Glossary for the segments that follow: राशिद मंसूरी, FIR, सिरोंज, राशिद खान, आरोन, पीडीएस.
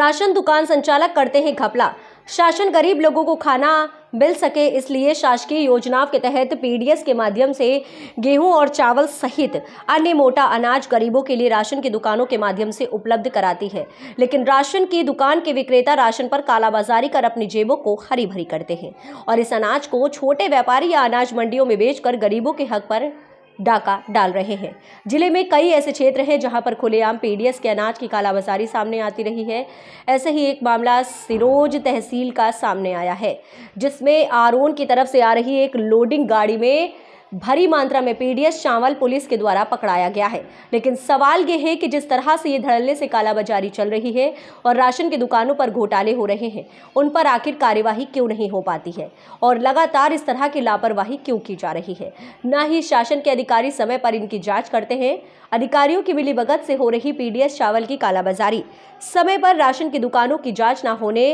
Ration दुकान संचालक करते हैं घपला। शासन गरीब लोगों को खाना मिल सके इसलिए शासकीय योजनाओं के तहत पीडीएस के माध्यम से गेहूं और चावल सहित अन्य मोटा अनाज गरीबों के लिए राशन की दुकानों के माध्यम से उपलब्ध कराती है, लेकिन राशन की दुकान के विक्रेता राशन पर कालाबाजारी कर अपनी जेबों को हरी भरी करते हैं और इस अनाज को छोटे व्यापारी या अनाज मंडियों में बेचकर गरीबों के हक पर डाका डाल रहे हैं। जिले में कई ऐसे क्षेत्र हैं जहां पर खुलेआम पीडीएस के अनाज की कालाबाजारी सामने आती रही है। ऐसे ही एक मामला सिरोंज तहसील का सामने आया है, जिसमें आरोन की तरफ से आ रही एक लोडिंग गाड़ी में भारी मात्रा में पीडीएस चावल पुलिस के द्वारा पकड़ाया गया है। लेकिन सवाल यह है कि जिस तरह से ये धड़ल्ले से कालाबाजारी चल रही है और राशन की दुकानों पर घोटाले हो रहे हैं, उन पर आखिर कार्यवाही क्यों नहीं हो पाती है और लगातार इस तरह की लापरवाही क्यों की जा रही है। ना ही शासन के अधिकारी समय पर इनकी जाँच करते हैं। अधिकारियों की मिलीभगत से हो रही पीडीएस चावल की कालाबाजारी, समय पर राशन की दुकानों की जाँच न होने,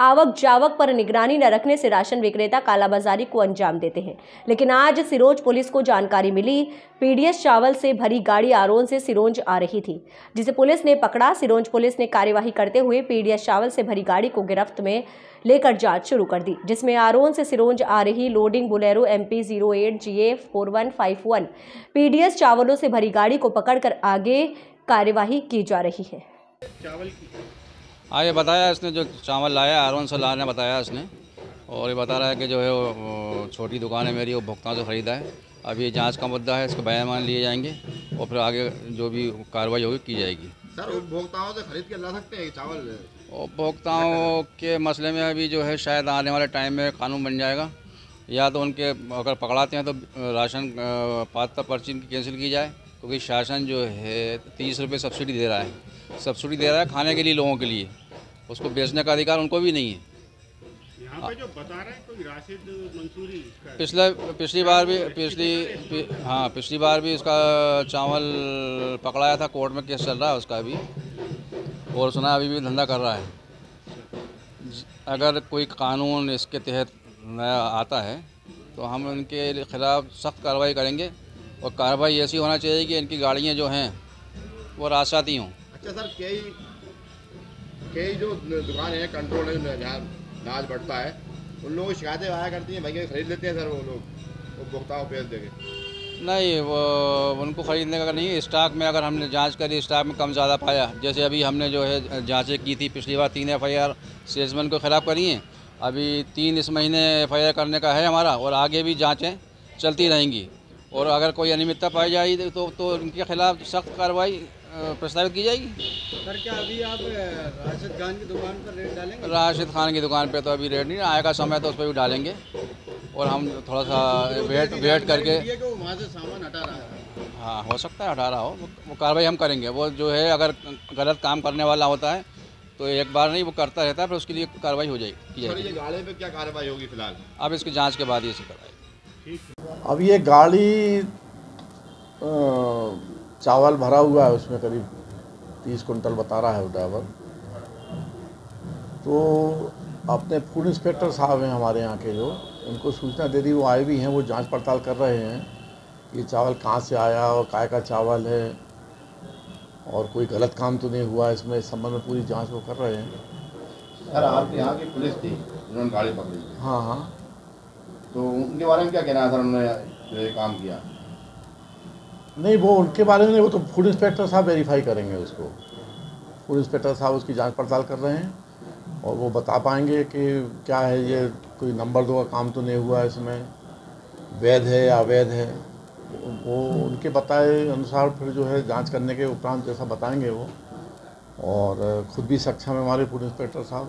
आवक जावक पर निगरानी न रखने से राशन विक्रेता कालाबाजारी को अंजाम देते हैं। लेकिन आज सिरोंज पुलिस को जानकारी मिली पीडीएस चावल से भरी गाड़ी आरोन से सिरोंज आ रही थी, जिसे पुलिस ने पकड़ा। सिरोंज पुलिस ने कार्यवाही करते हुए पीडीएस चावल से भरी गाड़ी को गिरफ्त में लेकर जांच शुरू कर दी, जिसमें आरोन से सिरोंज आ रही लोडिंग बोलेरो MP08GA4151 पीडीएस चावलों से भरी गाड़ी को पकड़कर आगे कार्यवाही की जा रही है। आगे बताया इसने जो चावल लाया आरोन से लाने बताया इसने, और ये बता रहा है कि जो है वो छोटी दुकान है मेरी, वो भुगतान से ख़रीदा है। अब ये जांच का मुद्दा है, इसको बयान लिए जाएंगे और फिर आगे जो भी कार्रवाई होगी की जाएगी। सर उपभोक्ताओं से खरीद के ला सकते हैं चावल? उपभोक्ताओं के मसले में अभी जो है शायद आने वाले टाइम में कानून बन जाएगा, या तो उनके अगर पकड़ाते हैं तो राशन पात्रता पर्ची कैंसिल की जाए, क्योंकि शासन जो है 30 रुपये सब्सिडी दे रहा है, सब्सिडी दे रहा है खाने के लिए लोगों के लिए, उसको बेचने का अधिकार उनको भी नहीं है। यहाँ पे जो बता रहे हैं कोई राशिद मंसूरी पिछली बार भी उसका चावल पकड़ाया था, कोर्ट में केस चल रहा है उसका भी, और सुना अभी भी धंधा कर रहा है। अगर कोई कानून इसके तहत नया आता है तो हम इनके खिलाफ सख्त कार्रवाई करेंगे, और कार्रवाई ऐसी होना चाहिए कि इनकी गाड़ियाँ जो हैं वो राशाती हों। अच्छा सर, कई जो दुकान है कंट्रोल है अनाज बढ़ता है, उन लोगों की शिकायतें आया करती हैं भाई खरीद लेते हैं सर वो लोग उपभोक्ताओं को बेच देंगे। नहीं, वो उनको ख़रीदने का नहीं, स्टॉक में अगर हमने जांच करी स्टॉक में कम ज़्यादा पाया, जैसे अभी हमने जो है जांचें की थी पिछली बार 3 FIR सेल्समैन के ख़िलाफ़ करी हैं, अभी 3 इस महीने FIR करने का है हमारा, और आगे भी जाँचें चलती रहेंगी, और अगर कोई अनियमितता पाई जाएगी तो उनके खिलाफ सख्त कार्रवाई प्रस्तावित की जाएगी। सर क्या अभी आप राशिद खान की दुकान पर रेट डालेंगे? राशिद खान की दुकान पे तो अभी रेट नहीं आएगा, समय तो उस पर भी डालेंगे, और हम थोड़ा सा वेट करके वहाँ से सामान हटा रहा है। हाँ, हो सकता है हटा रहा हो, वो कार्रवाई हम करेंगे। वो जो है अगर गलत काम करने वाला होता है तो एक बार नहीं, वो करता रहता है, फिर उसके लिए कार्रवाई हो जाएगी। ये गाड़ी पर क्या कार्रवाई होगी फिलहाल? अब इसकी जाँच के बाद ये कार्रवाई। अब ये गाड़ी चावल भरा हुआ है, उसमें करीब 30 कुंटल बता रहा है वो ड्राइवर। तो अपने फूड इंस्पेक्टर साहब हैं हमारे यहाँ के, जो उनको सूचना दे दी, वो आए भी हैं, वो जांच पड़ताल कर रहे हैं कि चावल कहाँ से आया और काय का चावल है और कोई गलत काम तो नहीं हुआ, इसमें इस संबंध में पूरी जांच वो कर रहे हैं। सर आप यहाँ की पुलिस थी जिन्होंने गाड़ी पकड़ी? हाँ। तो उनके बारे में क्या कहना है सर, उन्होंने काम किया? नहीं, वो उनके बारे में वो तो फूड इंस्पेक्टर साहब वेरीफाई करेंगे उसको, फूड इंस्पेक्टर साहब उसकी जांच पड़ताल कर रहे हैं और वो बता पाएंगे कि क्या है, ये कोई नंबर 2 का काम तो नहीं हुआ, इसमें वैध है या अवैध है। वो उनके बताए अनुसार फिर जो है जांच करने के उपरांत जैसा बताएंगे वो, और ख़ुद भी सक्षम है हमारे फूड इंस्पेक्टर साहब,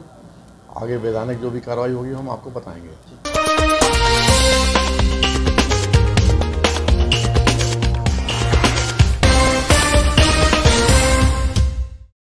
आगे वैधानिक जो भी कार्रवाई होगी हम आपको बताएँगे।